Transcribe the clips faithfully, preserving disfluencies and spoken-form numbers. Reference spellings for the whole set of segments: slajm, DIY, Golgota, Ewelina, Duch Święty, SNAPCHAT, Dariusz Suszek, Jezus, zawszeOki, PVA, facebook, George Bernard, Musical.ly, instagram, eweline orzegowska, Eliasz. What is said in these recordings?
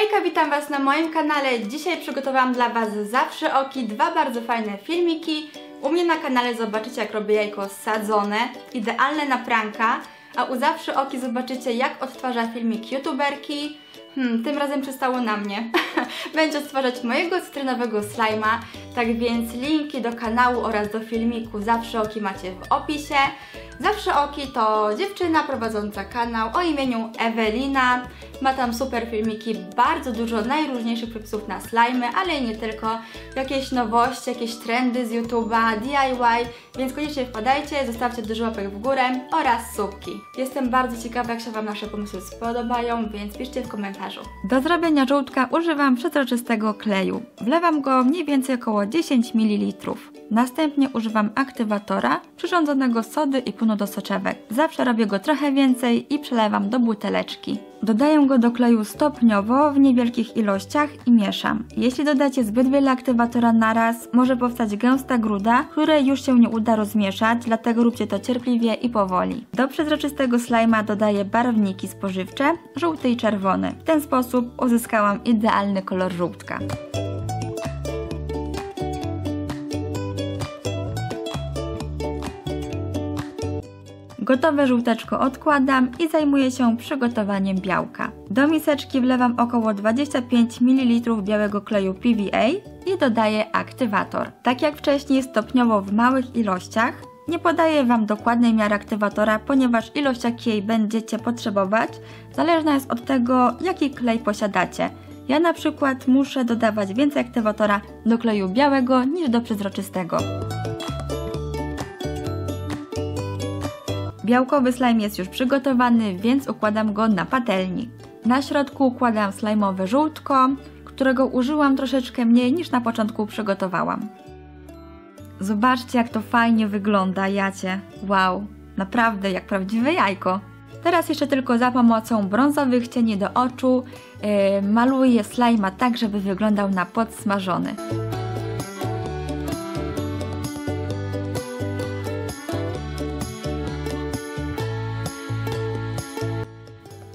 Hejka, witam Was na moim kanale. Dzisiaj przygotowałam dla Was zawsze oki dwa bardzo fajne filmiki. U mnie na kanale zobaczycie, jak robię jajko sadzone, idealne na pranka, a u zawsze oki zobaczycie, jak odtwarza filmik youtuberki. Hmm, tym razem przystało na mnie. Będzie odtwarzać mojego cytrynowego slajma, tak więc linki do kanału oraz do filmiku zawsze oki macie w opisie. Zawsze Oki to dziewczyna prowadząca kanał o imieniu Ewelina. Ma tam super filmiki, bardzo dużo najróżniejszych przepisów na slajmy, ale nie tylko. Jakieś nowości, jakieś trendy z YouTube'a, D I Y, więc koniecznie wpadajcie, zostawcie dużo łapek w górę oraz subki. Jestem bardzo ciekawa, jak się Wam nasze pomysły spodobają, więc piszcie w komentarzu. Do zrobienia żółtka używam przezroczystego kleju. Wlewam go mniej więcej około dziesięć mililitrów. Następnie używam aktywatora, przyrządzonego z sody i płynu do soczewek. Zawsze robię go trochę więcej i przelewam do buteleczki. Dodaję go do kleju stopniowo, w niewielkich ilościach i mieszam. Jeśli dodacie zbyt wiele aktywatora naraz, może powstać gęsta gruda, której już się nie uda rozmieszać, dlatego róbcie to cierpliwie i powoli. Do przezroczystego slajma dodaję barwniki spożywcze, żółty i czerwony. W ten sposób uzyskałam idealny kolor żółtka. Gotowe żółteczko odkładam i zajmuję się przygotowaniem białka. Do miseczki wlewam około dwadzieścia pięć mililitrów białego kleju P V A i dodaję aktywator. Tak jak wcześniej, stopniowo w małych ilościach. Nie podaję Wam dokładnej miary aktywatora, ponieważ ilość, jakiej będziecie potrzebować, zależna jest od tego, jaki klej posiadacie. Ja na przykład muszę dodawać więcej aktywatora do kleju białego niż do przezroczystego. Białkowy slajm jest już przygotowany, więc układam go na patelni. Na środku układam slajmowe żółtko, którego użyłam troszeczkę mniej niż na początku przygotowałam. Zobaczcie, jak to fajnie wygląda, jacie. Wow, naprawdę jak prawdziwe jajko. Teraz jeszcze tylko za pomocą brązowych cieni do oczu yy, maluję slajma tak, żeby wyglądał na podsmażony.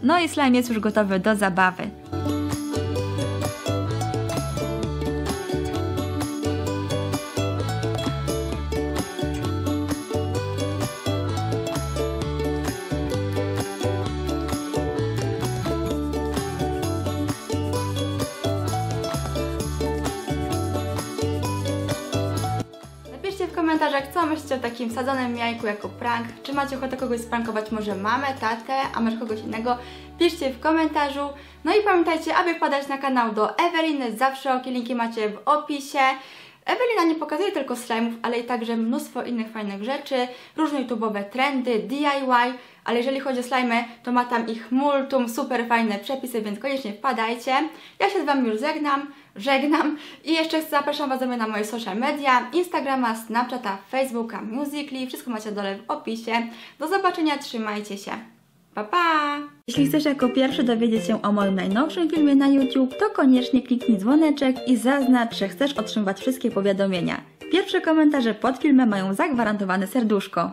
No i slime jest już gotowy do zabawy. Napiszcie w komentarzach, co myślicie o takim sadzonym jajku jako prank. Czy macie ochotę kogoś sprankować, może mamę, tatę, a może kogoś innego? Piszcie w komentarzu. No i pamiętajcie, aby wpadać na kanał do Eweliny zawsze oki, linki macie w opisie. Ewelina nie pokazuje tylko slime'ów, ale i także mnóstwo innych fajnych rzeczy, różne YouTube'owe trendy, D I Y, ale jeżeli chodzi o slime, to ma tam ich multum, super fajne przepisy, więc koniecznie wpadajcie. Ja się z Wami już żegnam, żegnam i jeszcze zapraszam Was do mnie na moje social media, Instagrama, Snapchata, Facebooka, Musical.ly, wszystko macie dole w opisie. Do zobaczenia, trzymajcie się. Pa, pa! Jeśli chcesz jako pierwszy dowiedzieć się o moim najnowszym filmie na YouTube, to koniecznie kliknij dzwoneczek i zaznacz, że chcesz otrzymywać wszystkie powiadomienia. Pierwsze komentarze pod filmem mają zagwarantowane serduszko.